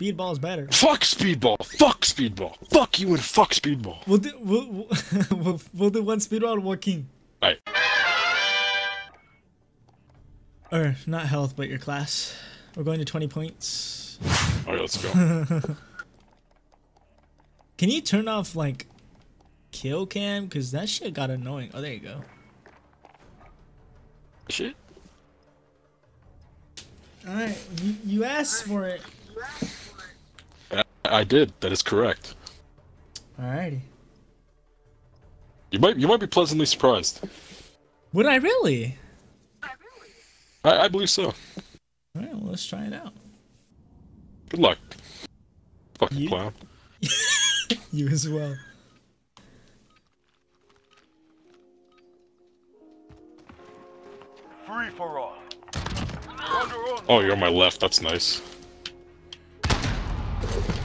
Speedball's better. Fuck speedball. Fuck speedball. Fuck you and fuck speedball. We'll do one speedball and one king. All right. Or not health, but your class. We're going to 20 points. All right, let's go. Can you turn off like kill cam? Cause that shit got annoying. Oh, there you go. Shit. All right, you asked for it. I did. That is correct. Alrighty. You might be pleasantly surprised. Would I really? I believe so. Alright, well, let's try it out. Good luck. Fucking clown. You as well. Free for all. Oh, you're on my left. That's nice.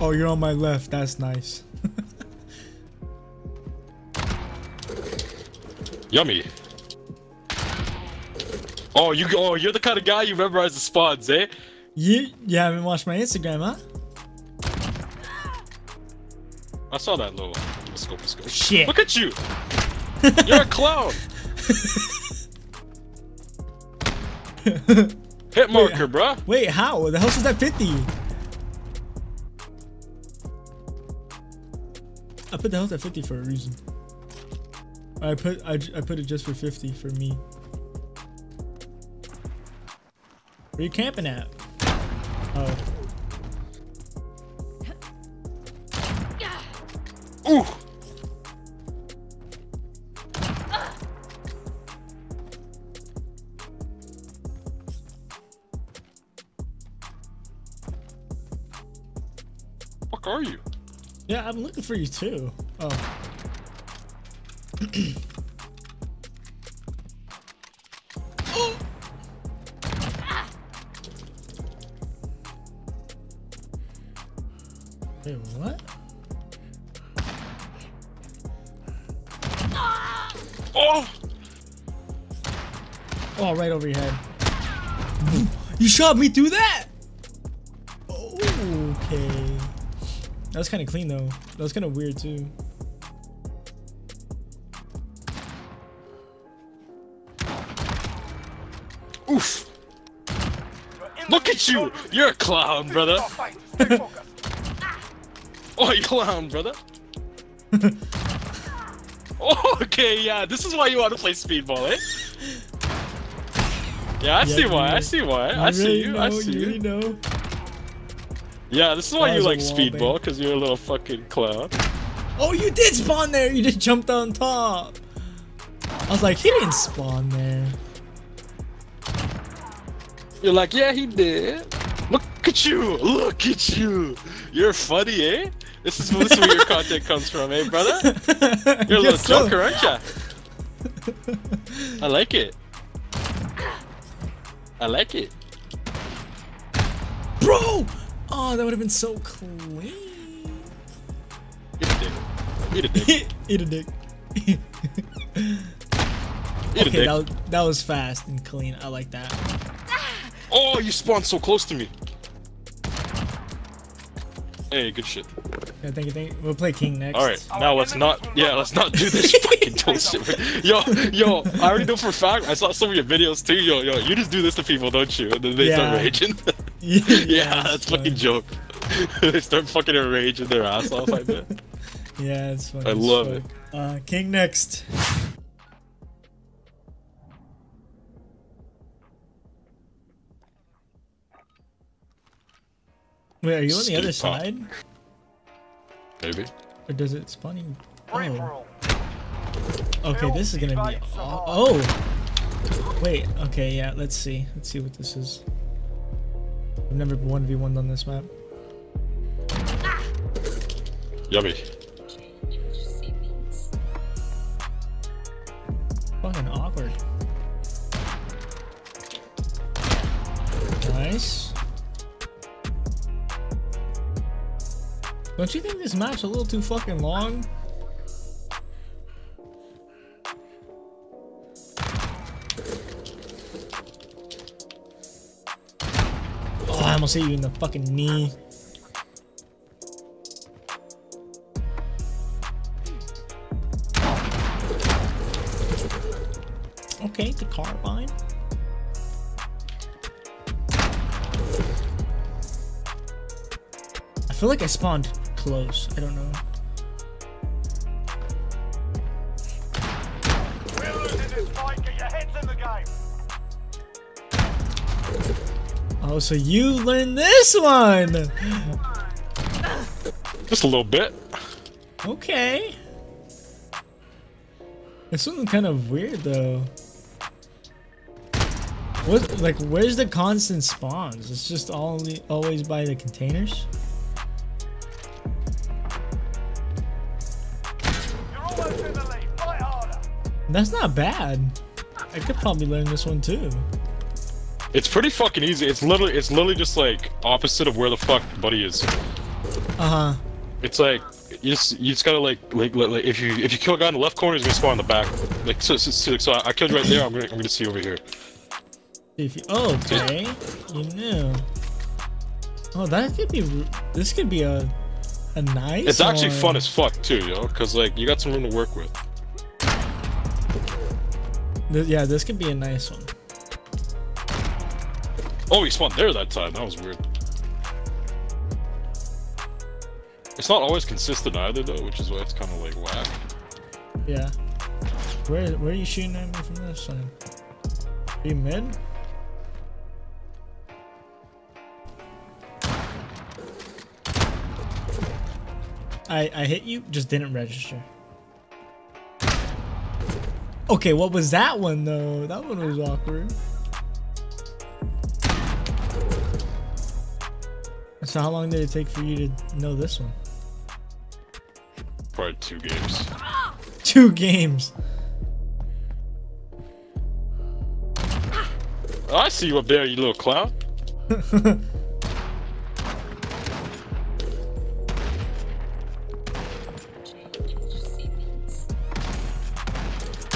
Oh, you're on my left. That's nice. Yummy. Oh, you're the kind of guy who memorized the spawns, eh? You haven't watched my Instagram, huh? I saw that little. Let's go. Shit. Look at you. You're a clown. Hit marker, bruh. Wait, how? The hell does that fit to you? I put the health at 50 for a reason. I put it just for 50 for me. Where are you camping at? Oh. Ooh. Fuck are you? Yeah, I'm looking for you too. Oh. Oh. Ah. Wait, what? Ah. Oh! Oh, right over your head. You shot me through that? Okay. That was kind of clean, though. That was kind of weird, too. Oof. Look at you! You're a clown, brother. Oh, you clown, brother. Oh, okay, yeah. This is why you want to play speedball, eh? Yeah, I see why. I see you. Yeah, this is why you like speedball, because you're a little fucking clown. Oh, you did spawn there! You just jumped on top! I was like, he didn't spawn there. You're like, yeah, he did. Look at you! Look at you! You're funny, eh? This is where your content comes from, eh, brother? You're a little joker, aren't ya? I like it. Bro! Oh, that would have been so clean. Eat a dick. Eat a dick. Okay, that was fast and clean. I like that. Oh, you spawned so close to me. Hey, good shit. Yeah, thank you. We'll play king next. All right, now let's not do this fucking bullshit. Yo, I already know for a fact. I saw some of your videos too. Yo, you just do this to people, don't you? And then they start raging. Yeah, that's funny. Fucking joke. They start fucking enraging their ass off, I bet. Yeah, it's funny. I love it. King next. Wait, are you on the other side? Maybe. Or does it spawn you? Oh. Okay, this is gonna be. Oh. Wait. Okay. Yeah. Let's see. Let's see what this is. I've never 1v1'd on this map. Ah. Yummy. Fucking awkward. Nice. Don't you think this map's a little too fucking long? I almost hit you in the fucking knee. Okay, the carbine. I feel like I spawned close. I don't know. We're losing this fight. Get your heads in the game. Oh, so you learned this one. Just a little bit. Okay. This one's kind of weird though. What, like, where's the constant spawns? It's just always by the containers. You're almost in the lead. Fight harder. That's not bad. I could probably learn this one too. It's pretty fucking easy. It's literally just like opposite of where the fuck buddy is. Uh huh. It's like you just gotta like if you kill a guy in the left corner, he's gonna spawn in the back. Like so I killed you right there. I'm gonna see you over here. If you, oh, okay, you knew. Oh, that could be. This could be a nice. It's actually one. Fun as fuck too, yo. Cause like you got some room to work with. Yeah, this could be a nice one. Oh, he spawned there that time. That was weird. It's not always consistent either, though, which is why it's kind of like whack. Yeah. Where are you shooting at me from this side? Are you mid? I hit you, just didn't register. Okay, what was that one though? That one was awkward. So how long did it take for you to know this one? Probably 2 games. 2 games. Oh, I see you up there, you little clown.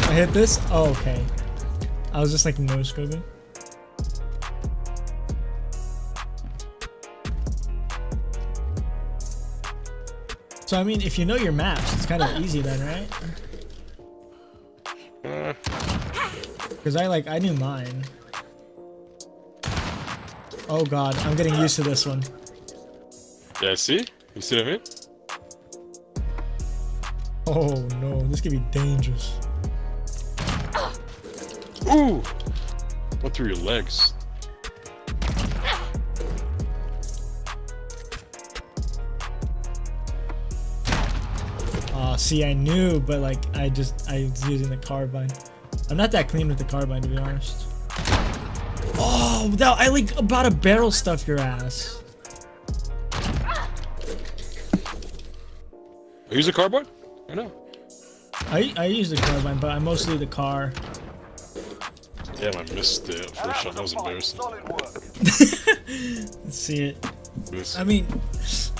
I hit this? Oh, okay. I was just like no-scoping. So I mean, if you know your maps, it's kind of easy then, right? Because I knew mine. Oh god, I'm getting used to this one. Yeah, see? You see what I mean? Oh no, this could be dangerous. Ooh! Went through your legs. See, I knew, but like I was using the carbine. I'm not that clean with the carbine, to be honest. Oh, that, I like about to barrel stuff your ass. I use the carbine? I know. I use the carbine, but I'm mostly the car. Damn, I missed the first shot. That was embarrassing. Let's see it. I mean,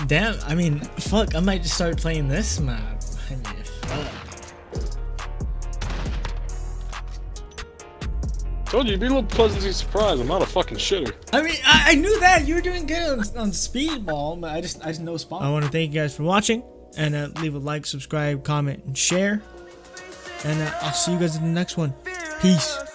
damn. I mean, fuck. I might just start playing this map. I mean, fuck. Told you, you'd be a little pleasantly surprised. I'm not a fucking shitter. I mean, I knew that. You were doing good on speedball, but I just no spawn. I want to thank you guys for watching, and leave a like, subscribe, comment, and share. And I'll see you guys in the next one. Peace.